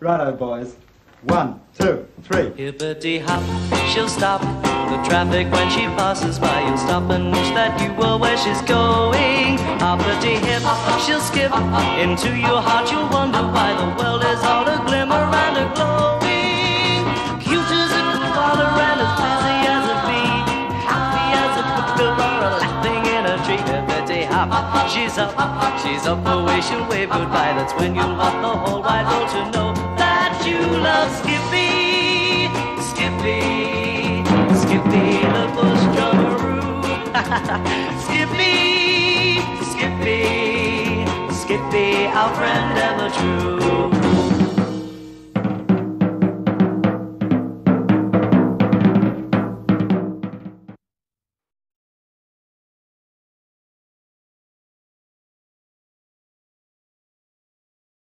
Righto, boys. 1, 2, 3. Hippity hop, she'll stop the traffic when she passes by. You'll stop and wish that you were where she's going. Hoppity hip, she'll skip into your heart. You'll wonder why the world is all a glimmer and a glowing. Cute as a koala and as busy as a bee, happy as a caterpillar, laughing in a tree. Hippity hop, she's up away. She'll wave goodbye. That's when you'll want the whole wide world to know. You love Skippy, Skippy, Skippy the bush kangaroo. Skippy, Skippy, Skippy, our friend ever true.